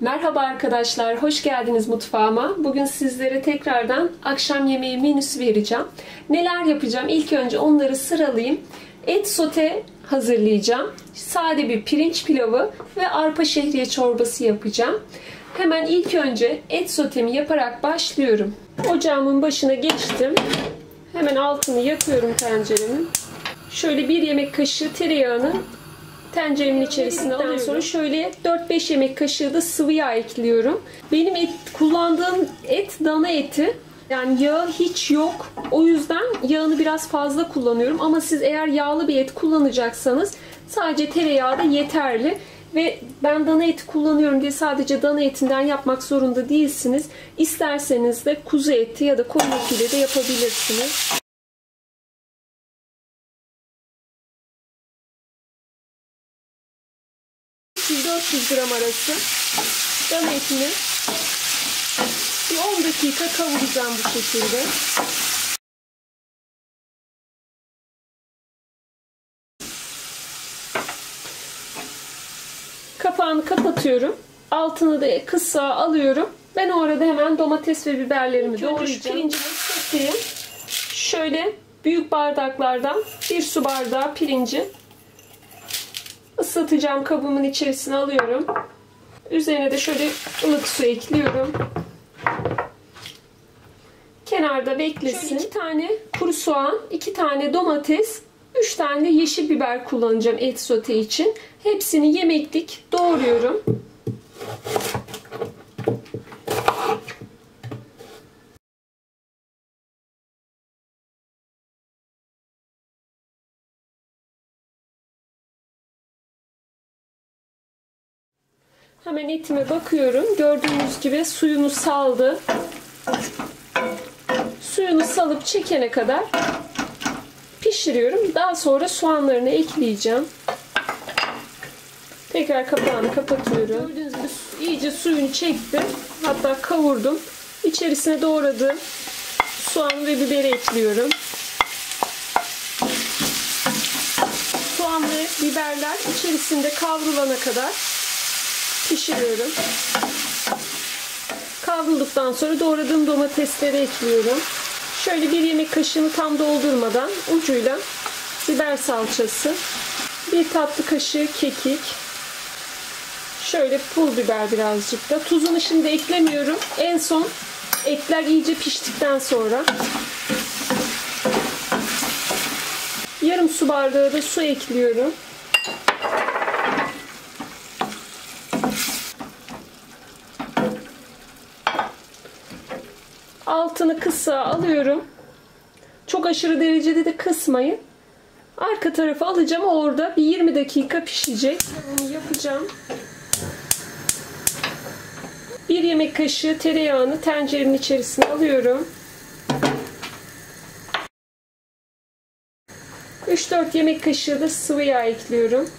Merhaba arkadaşlar, hoş geldiniz mutfağıma. Bugün sizlere tekrardan akşam yemeği menüsü vereceğim. Neler yapacağım? İlk önce onları sıralayayım. Et sote hazırlayacağım. Sade bir pirinç pilavı ve arpa şehriye çorbası yapacağım. Hemen ilk önce et sotemi yaparak başlıyorum. Ocağımın başına geçtim. Hemen altını yakıyorum tenceremin. Şöyle 1 yemek kaşığı tereyağını tenceremin içerisine alıyorum. Sonra şöyle 4-5 yemek kaşığı da sıvı yağ ekliyorum. Benim kullandığım et dana eti. Yani yağı hiç yok. O yüzden yağını biraz fazla kullanıyorum. Ama siz eğer yağlı bir et kullanacaksanız sadece tereyağı da yeterli. Ve ben dana eti kullanıyorum diye sadece dana etinden yapmak zorunda değilsiniz. İsterseniz de kuzu eti ya da koyun etiyle de yapabilirsiniz. Siz 400 gram arası dana etini bir 10 dakika kavuracağım bu şekilde. Kapağını kapatıyorum. Altını da kısa alıyorum. Ben orada hemen domates ve biberlerimi doğrayacağım. Pirincimi keseyim. Şöyle büyük bardaklardan 1 su bardağı pirinci ıslatacağım, kabımın içerisine alıyorum. Üzerine de şöyle ılık su ekliyorum. Kenarda beklesin. Şöyle 2 tane kuru soğan, 2 tane domates, 3 tane yeşil biber kullanacağım et sote için. Hepsini yemeklik doğruyorum. Hemen etime bakıyorum. Gördüğünüz gibi suyunu saldı. Suyunu salıp çekene kadar pişiriyorum. Daha sonra soğanlarını ekleyeceğim. Tekrar kapağını kapatıyorum. Gördüğünüz gibi iyice suyunu çekti. Hatta kavurdum. İçerisine doğradığım soğan ve biberi ekliyorum. Soğan ve biberler içerisinde kavrulana kadar pişiriyorum. Kavrulduktan sonra doğradığım domatesleri ekliyorum. Şöyle 1 yemek kaşığını tam doldurmadan ucuyla biber salçası, 1 tatlı kaşığı kekik, şöyle pul biber birazcık da. Tuzunu şimdi eklemiyorum. En son etler iyice piştikten sonra. Yarım su bardağı da su ekliyorum. Altını kısa alıyorum. Çok aşırı derecede de kısmayın. Arka tarafı alacağım. Orada bir 20 dakika pişecek. Bunu yapacağım. 1 yemek kaşığı tereyağını tenceremin içerisine alıyorum. 3-4 yemek kaşığı da sıvı yağ ekliyorum.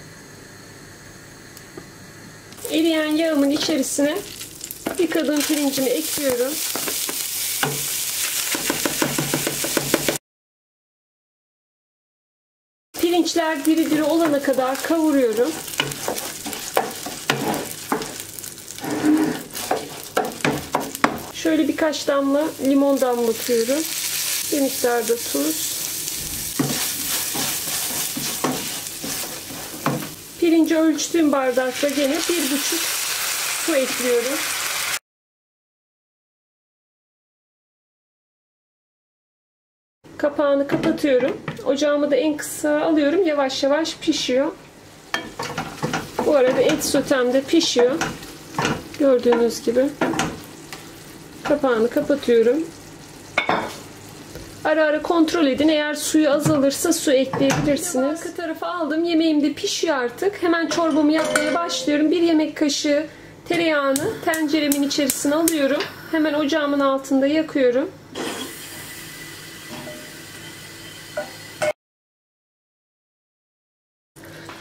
Eriyen yağımın içerisine yıkadığım pirincimi ekliyorum. Pirinçler diri diri olana kadar kavuruyorum. Şöyle birkaç damla limon damlatıyorum. Bir miktar da tuz. Pirinci ölçtüğüm bardakta gene 1,5 su ekliyorum. Kapağını kapatıyorum. Ocağımı da en kısa alıyorum. Yavaş yavaş pişiyor. Bu arada et sotem de pişiyor. Gördüğünüz gibi. Kapağını kapatıyorum. Ara ara kontrol edin. Eğer suyu azalırsa su ekleyebilirsiniz. Arka tarafı aldım. Yemeğim de pişiyor artık. Hemen çorbamı yapmaya başlıyorum. 1 yemek kaşığı tereyağını tenceremin içerisine alıyorum. Hemen ocağımın altında yakıyorum.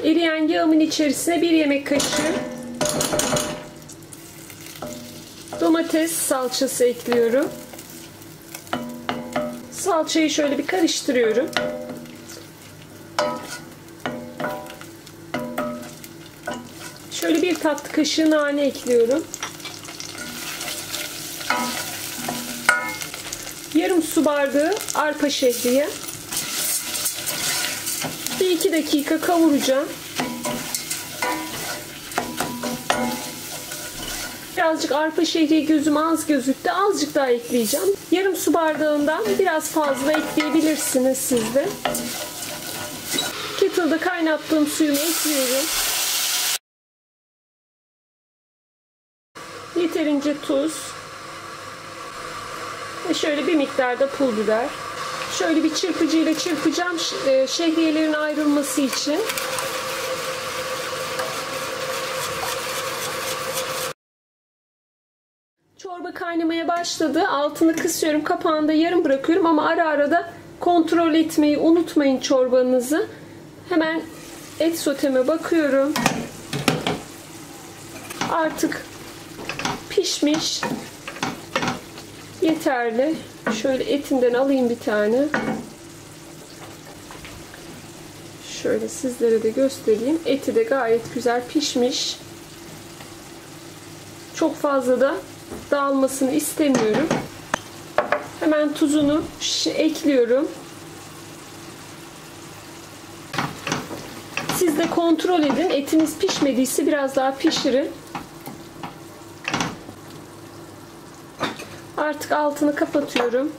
Eriyen yağımın içerisine 1 yemek kaşığı domates salçası ekliyorum. Salçayı şöyle bir karıştırıyorum. Şöyle bir tatlı kaşığı nane ekliyorum. Yarım su bardağı arpa şehriye. 1-2 dakika kavuracağım. Birazcık arpa şehriye gözüm az gözüktü. Azıcık daha ekleyeceğim. Yarım su bardağından biraz fazla ekleyebilirsiniz siz de. Kettle'da kaynattığım suyumu ekliyorum. Yeterince tuz. Ve şöyle bir miktar da pul biber. Şöyle bir çırpıcıyla çırpacağım şehriyelerin ayrılması için. Çorba kaynamaya başladı. Altını kısıyorum. Kapağını da yarım bırakıyorum ama ara ara da kontrol etmeyi unutmayın çorbanızı. Hemen et soteme bakıyorum. Artık pişmiş. Yeterli. Şöyle etinden alayım bir tane. Şöyle sizlere de göstereyim. Eti de gayet güzel pişmiş. Çok fazla da dağılmasını istemiyorum. Hemen tuzunu ekliyorum. Siz de kontrol edin. Etiniz pişmediyse biraz daha pişirin. Artık altını kapatıyorum.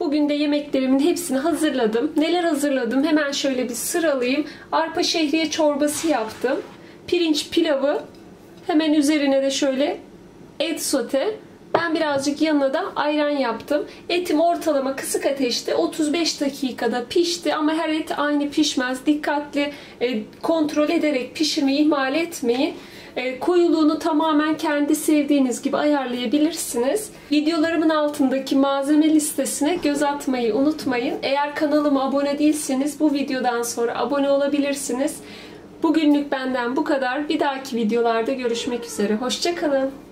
Bugün de yemeklerimin hepsini hazırladım. Neler hazırladım? Hemen şöyle bir sıralayayım. Arpa şehriye çorbası yaptım. Pirinç pilavı. Hemen üzerine de şöyle et sote. Ben birazcık yanına da ayran yaptım. Etim ortalama kısık ateşte 35 dakikada pişti ama her et aynı pişmez. Dikkatli kontrol ederek pişirmeyi ihmal etmeyin. Koyuluğunu tamamen kendi sevdiğiniz gibi ayarlayabilirsiniz. Videolarımın altındaki malzeme listesine göz atmayı unutmayın. Eğer kanalıma abone değilseniz bu videodan sonra abone olabilirsiniz. Bugünlük benden bu kadar. Bir dahaki videolarda görüşmek üzere. Hoşça kalın.